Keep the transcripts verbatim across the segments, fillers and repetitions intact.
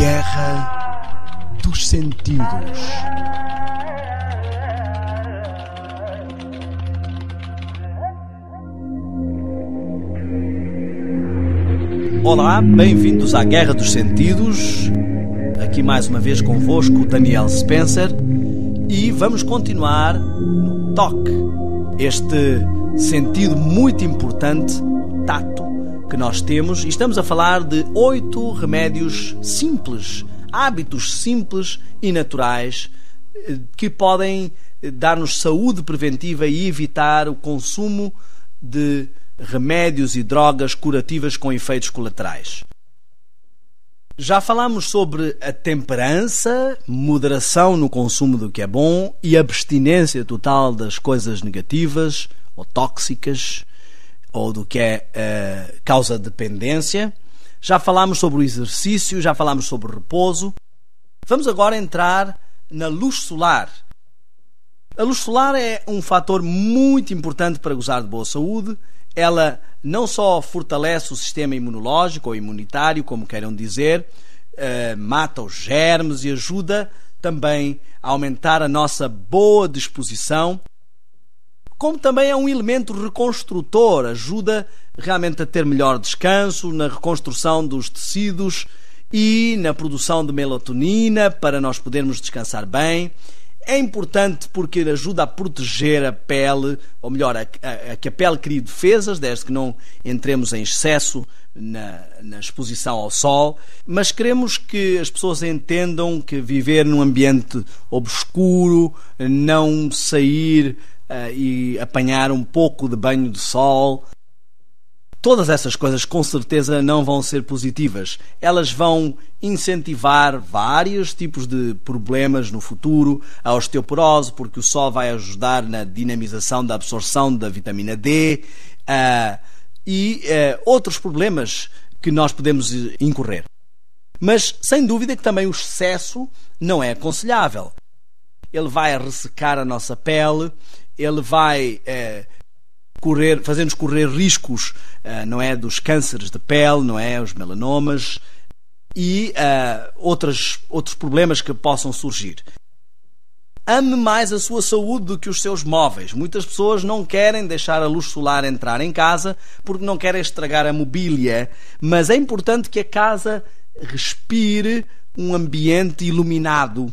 Guerra dos Sentidos. Olá, bem-vindos à Guerra dos Sentidos. Aqui mais uma vez convosco Daniel Spencer e vamos continuar no toque, este sentido muito importante, tato, que nós temos, e estamos a falar de oito remédios simples, hábitos simples e naturais que podem dar-nos saúde preventiva e evitar o consumo de remédios e drogas curativas com efeitos colaterais. Já falámos sobre a temperança, moderação no consumo do que é bom e abstinência total das coisas negativas ou tóxicas, ou do que é uh, causa de dependência. Já falámos sobre o exercício, já falámos sobre o repouso. Vamos agora entrar na luz solar. A luz solar é um fator muito importante para gozar de boa saúde. Ela não só fortalece o sistema imunológico ou imunitário, como queiram dizer, uh, mata os germes e ajuda também a aumentar a nossa boa disposição, como também é um elemento reconstrutor, ajuda realmente a ter melhor descanso, na reconstrução dos tecidos e na produção de melatonina para nós podermos descansar bem. É importante porque ajuda a proteger a pele, ou melhor, a, a, a que a pele crie defesas, desde que não entremos em excesso na, na exposição ao sol. Mas queremos que as pessoas entendam que viver num ambiente obscuro, não sair e apanhar um pouco de banho de sol, todas essas coisas com certeza não vão ser positivas. Elas vão incentivar vários tipos de problemas no futuro, a osteoporose, porque o sol vai ajudar na dinamização da absorção da vitamina D uh, e uh, outros problemas que nós podemos incorrer. Mas sem dúvida que também o excesso não é aconselhável. Ele vai ressecar a nossa pele, ele vai eh, correr, fazer-nos correr riscos, eh, não é, dos cânceres de pele, não é, os melanomas e eh, outras, outros problemas que possam surgir. Ame mais a sua saúde do que os seus móveis. Muitas pessoas não querem deixar a luz solar entrar em casa porque não querem estragar a mobília, mas é importante que a casa respire um ambiente iluminado.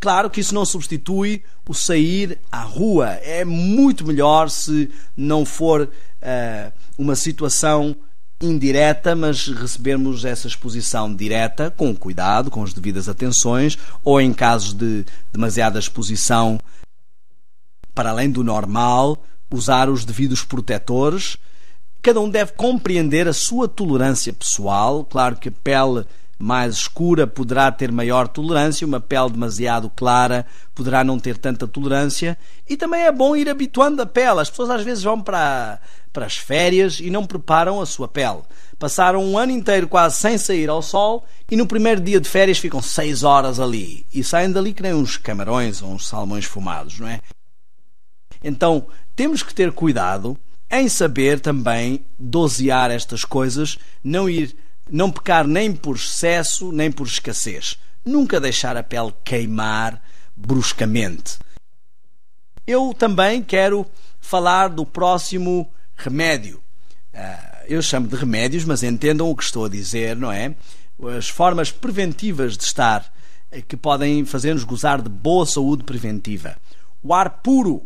Claro que isso não substitui o sair à rua. É muito melhor se não for uh, uma situação indireta, mas recebermos essa exposição direta, com cuidado, com as devidas atenções, ou em casos de demasiada exposição para além do normal, usar os devidos protetores. Cada um deve compreender a sua tolerância pessoal. Claro que a pele mais escura poderá ter maior tolerância, uma pele demasiado clara poderá não ter tanta tolerância, e também é bom ir habituando a pele. As pessoas às vezes vão para, para as férias e não preparam a sua pele. Passaram um ano inteiro quase sem sair ao sol e no primeiro dia de férias ficam seis horas ali e saem dali que nem uns camarões ou uns salmões fumados, não é? Então temos que ter cuidado em saber também dosear estas coisas, não ir Não pecar nem por excesso, nem por escassez. Nunca deixar a pele queimar bruscamente. Eu também quero falar do próximo remédio. Eu chamo de remédios, mas entendam o que estou a dizer, não é? As formas preventivas de estar que podem fazer-nos gozar de boa saúde preventiva. O ar puro.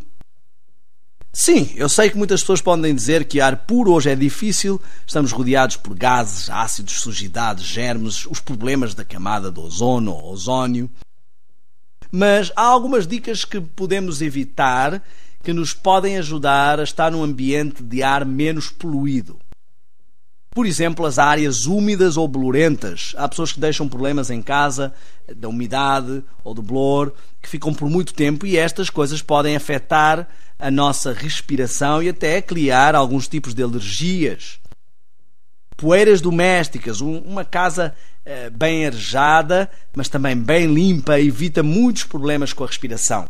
Sim, eu sei que muitas pessoas podem dizer que ar puro hoje é difícil, estamos rodeados por gases, ácidos, sujidades, germes, os problemas da camada de ozono ou ozónio. Mas há algumas dicas que podemos evitar que nos podem ajudar a estar num ambiente de ar menos poluído. Por exemplo, as áreas úmidas ou bolorentas. Há pessoas que deixam problemas em casa da umidade ou do bolor, que ficam por muito tempo, e estas coisas podem afetar a nossa respiração e até criar alguns tipos de alergias. Poeiras domésticas. Um, uma casa eh, bem arejada, mas também bem limpa, evita muitos problemas com a respiração.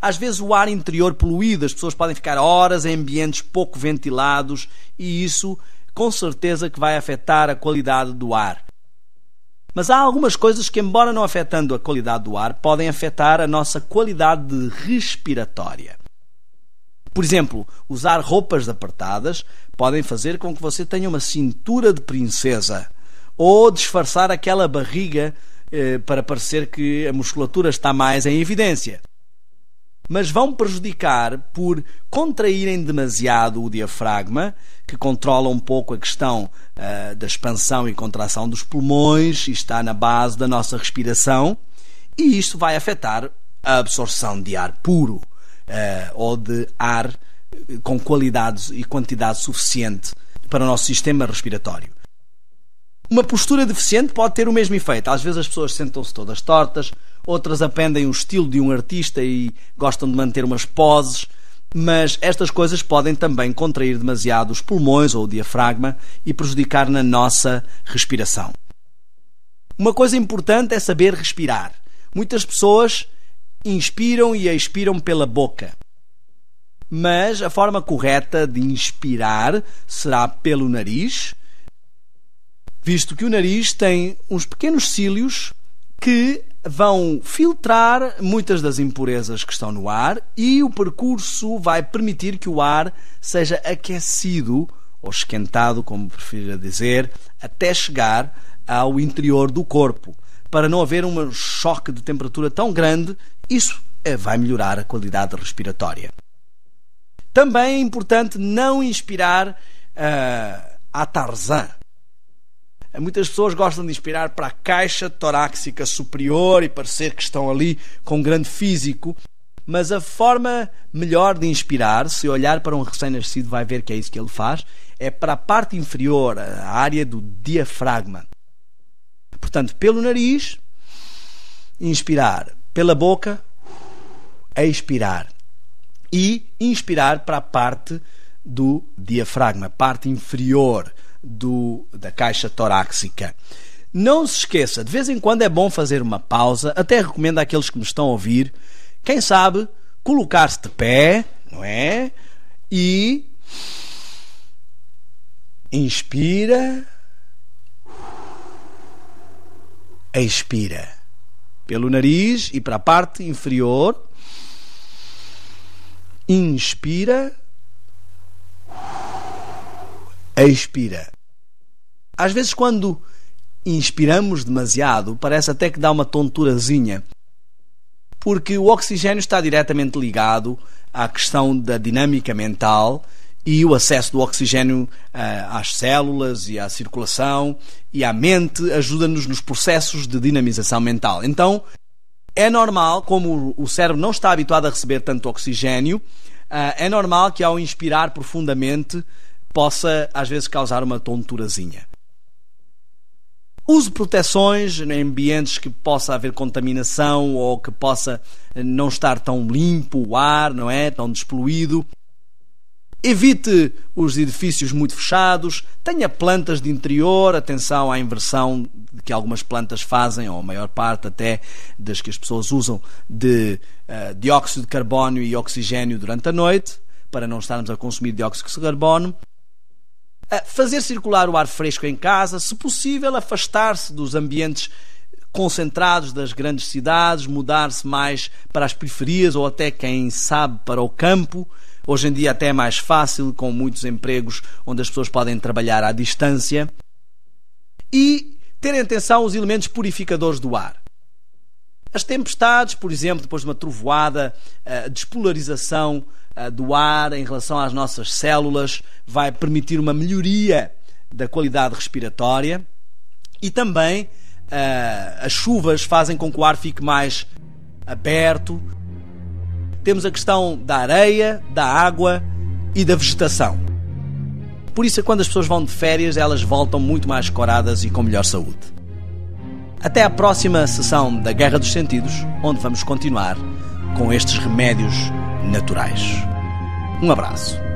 Às vezes o ar interior poluído. As pessoas podem ficar horas em ambientes pouco ventilados e isso com certeza que vai afetar a qualidade do ar. Mas há algumas coisas que, embora não afetando a qualidade do ar, podem afetar a nossa qualidade respiratória. Por exemplo, usar roupas apertadas podem fazer com que você tenha uma cintura de princesa, ou disfarçar aquela barriga eh, para parecer que a musculatura está mais em evidência. Mas vão prejudicar por contraírem demasiado o diafragma, que controla um pouco a questão uh, da expansão e contração dos pulmões e está na base da nossa respiração, e isto vai afetar a absorção de ar puro uh, ou de ar com qualidade e quantidade suficiente para o nosso sistema respiratório. Uma postura deficiente pode ter o mesmo efeito. Às vezes as pessoas sentam-se todas tortas, outras aprendem o estilo de um artista e gostam de manter umas poses, mas estas coisas podem também contrair demasiado os pulmões ou o diafragma e prejudicar na nossa respiração. Uma coisa importante é saber respirar. Muitas pessoas inspiram e expiram pela boca, mas a forma correta de inspirar será pelo nariz, visto que o nariz tem uns pequenos cílios que vão filtrar muitas das impurezas que estão no ar, e o percurso vai permitir que o ar seja aquecido, ou esquentado, como prefiro dizer, até chegar ao interior do corpo. Para não haver um choque de temperatura tão grande, isso vai melhorar a qualidade respiratória. Também é importante não inspirar uh, a Tarzan. Muitas pessoas gostam de inspirar para a caixa torácica superior e parecer que estão ali com um grande físico, mas a forma melhor de inspirar, se olhar para um recém-nascido vai ver que é isso que ele faz, é para a parte inferior, a área do diafragma. Portanto, pelo nariz, inspirar, pela boca, expirar, e inspirar para a parte do diafragma, parte inferior Do, da caixa torácica. Não se esqueça, de vez em quando é bom fazer uma pausa. Até recomendo àqueles que me estão a ouvir, quem sabe, colocar-se de pé, não é? E inspira, expira pelo nariz e para a parte inferior. Inspira, expira. Às vezes, quando inspiramos demasiado, parece até que dá uma tonturazinha, porque o oxigênio está diretamente ligado à questão da dinâmica mental e o acesso do oxigênio uh, às células e à circulação e à mente ajuda-nos nos processos de dinamização mental. Então, é normal, como o cérebro não está habituado a receber tanto oxigênio, uh, é normal que ao inspirar profundamente possa às vezes causar uma tonturazinha. Use proteções em ambientes que possa haver contaminação ou que possa não estar tão limpo o ar, não é? Tão despoluído. Evite os edifícios muito fechados. Tenha plantas de interior. Atenção à inversão que algumas plantas fazem, ou a maior parte até das que as pessoas usam, de uh, dióxido de carbono e oxigênio durante a noite, para não estarmos a consumir dióxido de carbono. Fazer circular o ar fresco em casa, se possível afastar-se dos ambientes concentrados das grandes cidades, mudar-se mais para as periferias ou até, quem sabe, para o campo. Hoje em dia até é mais fácil, com muitos empregos onde as pessoas podem trabalhar à distância. E terem atenção aos elementos purificadores do ar. As tempestades, por exemplo, depois de uma trovoada, a despolarização do ar em relação às nossas células vai permitir uma melhoria da qualidade respiratória, e também uh, as chuvas fazem com que o ar fique mais aberto. Temos a questão da areia, da água e da vegetação. Por isso, quando as pessoas vão de férias, elas voltam muito mais coradas e com melhor saúde. Até à próxima sessão da Guerra dos Sentidos, onde vamos continuar com estes remédios naturais. Um abraço.